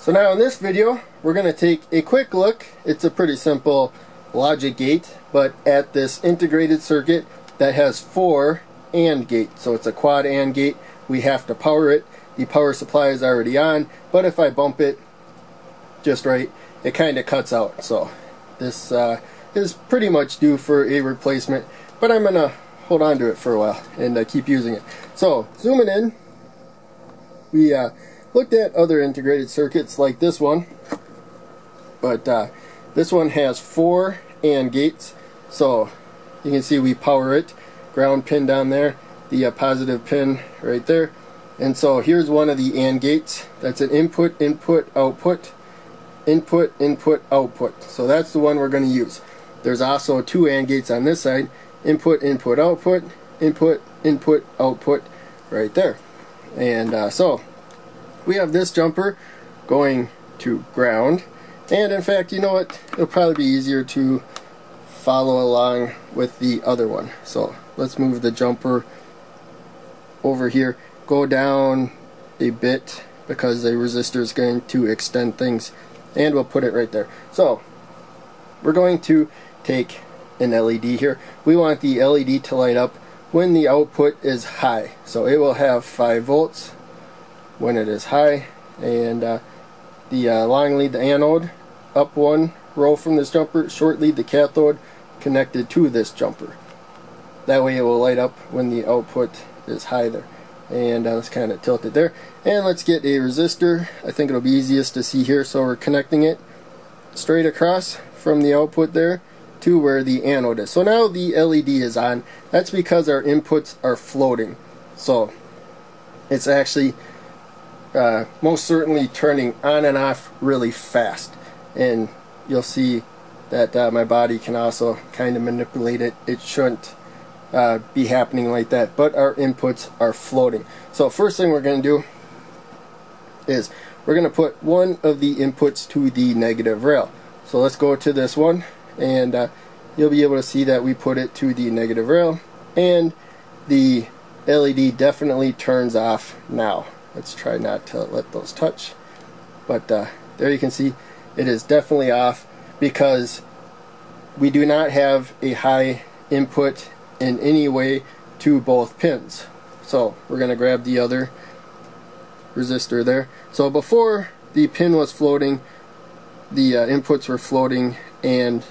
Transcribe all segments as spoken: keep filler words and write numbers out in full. So now in this video we're going to take a quick look. It's a pretty simple logic gate, but at this integrated circuit that has four AND gates. So it's a quad AND gate. We have to power it. The power supply is already on, but if I bump it just right, it kind of cuts out. So this uh, is pretty much due for a replacement, but I'm going to hold on to it for a while and uh, keep using it. So zooming in, we uh, looked at other integrated circuits like this one, but uh, this one has four AND gates. So you can see we power it, ground pin down there, the uh, positive pin right there. And so here's one of the AND gates. That's an input, input, output, input, input, output. So that's the one we're going to use. There's also two AND gates on this side, input, input, output, input, input, output, right there. And uh, so we have this jumper going to ground. And in fact, you know what? It'll probably be easier to follow along with the other one. So let's move the jumper over here. Go down a bit because the resistor is going to extend things, and we'll put it right there. So we're going to take an L E D here. We want the L E D to light up when the output is high, so it will have five volts when it is high. And uh, the uh, long lead, the anode, up one row from this jumper, short lead, the cathode, connected to this jumper. That way it will light up when the output is high there. And uh, let's kind of tilt it there, and let's get a resistor. I think it'll be easiest to see here. So we're connecting it straight across from the output there to where the anode is. So now the L E D is on. That's because our inputs are floating, so it's actually uh, most certainly turning on and off really fast. And you'll see that uh, my body can also kind of manipulate it. It shouldn't Uh, be happening like that, but our inputs are floating. So first thing we're going to do is we're going to put one of the inputs to the negative rail. So let's go to this one, and uh, you'll be able to see that we put it to the negative rail, and the L E D definitely turns off now. Let's try not to let those touch, but uh, there you can see it is definitely off because we do not have a high input in any way to both pins. So we're going to grab the other resistor there. So before, the pin was floating, the uh, inputs were floating, and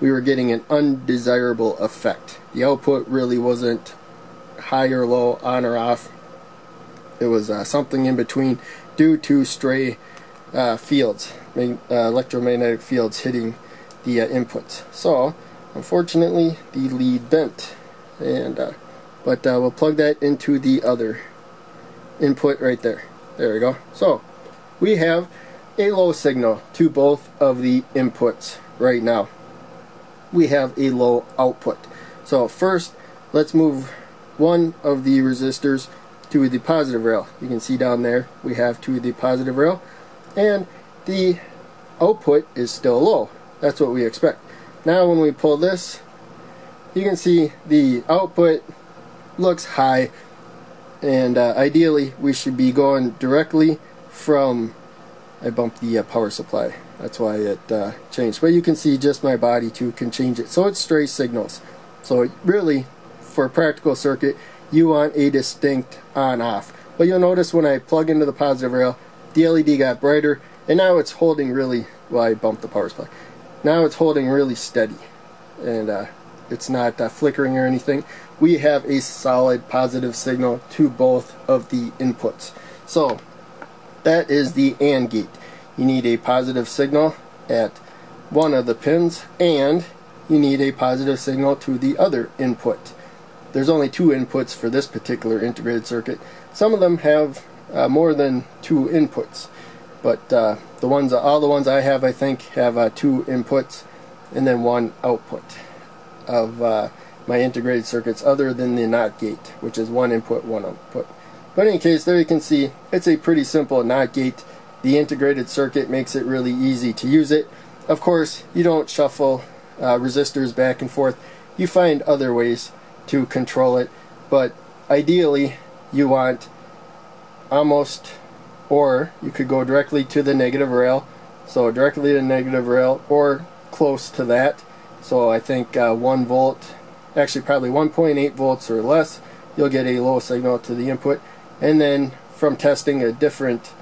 we were getting an undesirable effect. The output really wasn't high or low, on or off. It was uh, something in between due to stray uh, fields, uh, electromagnetic fields hitting the uh, inputs. So unfortunately the lead bent. And uh, but uh, we'll plug that into the other input right there. There we go. So we have a low signal to both of the inputs right now. We have a low output. So first, let's move one of the resistors to the positive rail. You can see down there we have to the positive rail, and the output is still low. That's what we expect. Now when we pull this, you can see the output looks high, and uh, ideally we should be going directly from, I bumped the uh, power supply, that's why it uh, changed, but you can see just my body too can change it, so it's stray signals. So really, for a practical circuit, you want a distinct on-off. But you'll notice when I plug into the positive rail, the L E D got brighter, and now it's holding really, well, I bumped the power supply, now it's holding really steady, and uh, it's not uh, flickering or anything. We have a solid positive signal to both of the inputs. So that is the AND gate. You need a positive signal at one of the pins, and you need a positive signal to the other input. There's only two inputs for this particular integrated circuit. Some of them have uh, more than two inputs, but uh, the ones, all the ones I have, I think, have uh, two inputs and then one output of uh, my integrated circuits, other than the NOT gate, which is one input, one output. But in any case, there you can see it's a pretty simple NOT gate. The integrated circuit makes it really easy to use it. Of course, you don't shuffle uh, resistors back and forth. You find other ways to control it, but ideally you want almost or you could go directly to the negative rail, so directly to the negative rail or close to that. So I think uh, one volt, actually probably one point eight volts or less, you'll get a low signal to the input. And then from testing a different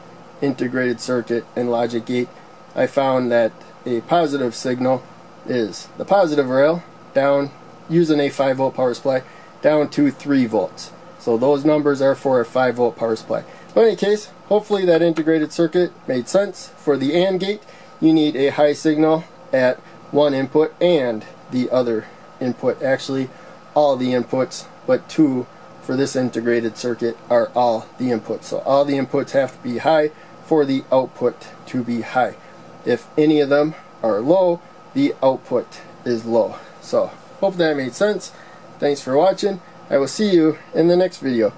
integrated circuit and logic gate, I found that a positive signal is the positive rail down, using a five volt power supply, down to three volts. So those numbers are for a five volt power supply. But in any case, hopefully that integrated circuit made sense. For the AND gate, you need a high signal at one input and the other input. Actually, all the inputs, but two for this integrated circuit are all the inputs. So all the inputs have to be high for the output to be high. If any of them are low, the output is low. So hope that made sense. Thanks for watching. I will see you in the next video.